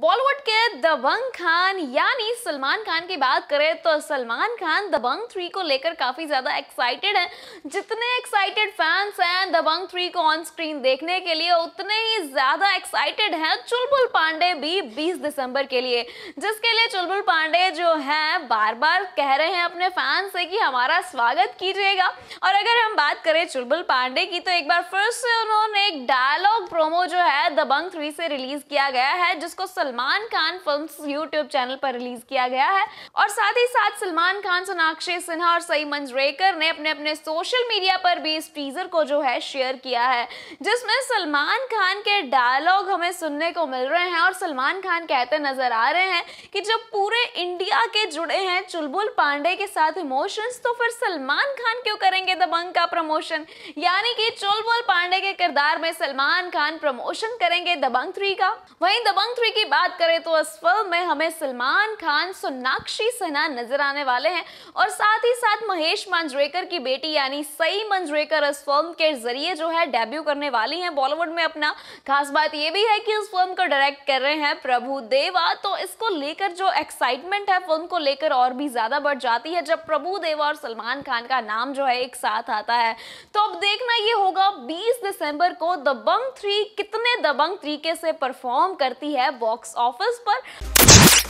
बॉलीवुड के दबंग खान यानी सलमान खान की बात करें तो सलमान खान दबंग 3 को लेकर काफी ज्यादा एक्साइटेड हैं। जितने एक्साइटेड फैंस हैं दबंग 3 को ऑन स्क्रीन देखने के लिए, उतने ही ज्यादा एक्साइटेड हैं चुलबुल पांडे भी 20 दिसंबर के लिए, जिसके लिए चुलबुल पांडे जो हैं बार बार कह रहे हैं अपने फैंस से कि हमारा स्वागत कीजिएगा। और अगर हम बात करें चुलबुल पांडे की तो एक बार फिर से उन्होंने एक डायलॉग प्रोमो जो है दबंग 3 से रिलीज किया गया है, जिसको Salman Khan films YouTube channel पर रिलीज किया गया है। और साथ ही साथ सलमान खान, सोनाक्षी सिन्हा और साई मांजरेकर ने अपने सोशल मीडिया पर भी इस टीजर को जो है शेयर किया है, जिसमें सलमान खान के डायलॉग हमें सुनने को मिल रहे हैं। और सलमान खान कहते नजर आ रहे हैं कि जब पूरे इंडिया के जुड़े हैं चुलबुल पांडे के साथ इमोशंस, तो फिर सलमान खान क्यों करेंगे दबंग का प्रमोशन। यानी कि चुलबुल पांडे के किरदार में सलमान खान प्रमोशन करेंगे दबंग 3 का। वहीं दबंग 3 की बात करें तो इस फिल्म में हमें सलमान खान, सोनाक्षी सिन्हा नजर आने वाले हैं और साथ ही साथ महेश मांजरेकर की बेटी यानी साई मांजरेकर इस फिल्म के जरिए जो है डेब्यू करने वाली हैं बॉलीवुड में अपना। खास बात यह भी है कि इस फिल्म को डायरेक्ट कर रहे हैं प्रभु देवा, तो इसको लेकर जो एक्साइटमेंट है फिल्म को लेकर और भी ज्यादा बढ़ जाती है जब प्रभु देवा और सलमान खान का नाम जो है एक साथ आता है। तो अब देखना ये होगा 20 दिसंबर को दबंग 3 कितने दबंग तरीके से परफॉर्म करती है बॉक्स ऑफिस पर।